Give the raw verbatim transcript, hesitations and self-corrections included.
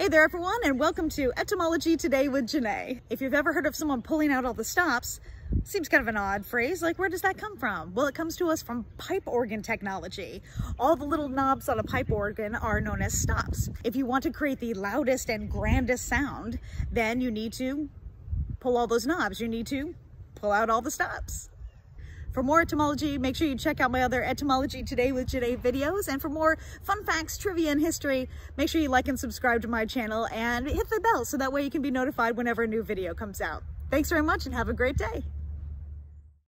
Hey there everyone, and welcome to Etymology Today with Janae. If you've ever heard of someone pulling out all the stops, seems kind of an odd phrase, like where does that come from? Well, it comes to us from pipe organ technology. All the little knobs on a pipe organ are known as stops. If you want to create the loudest and grandest sound, then you need to pull all those knobs. You need to pull out all the stops. For more etymology, make sure you check out my other Etymology Today with Janae videos. And for more fun facts, trivia, and history, make sure you like and subscribe to my channel and hit the bell so that way you can be notified whenever a new video comes out. Thanks very much and have a great day.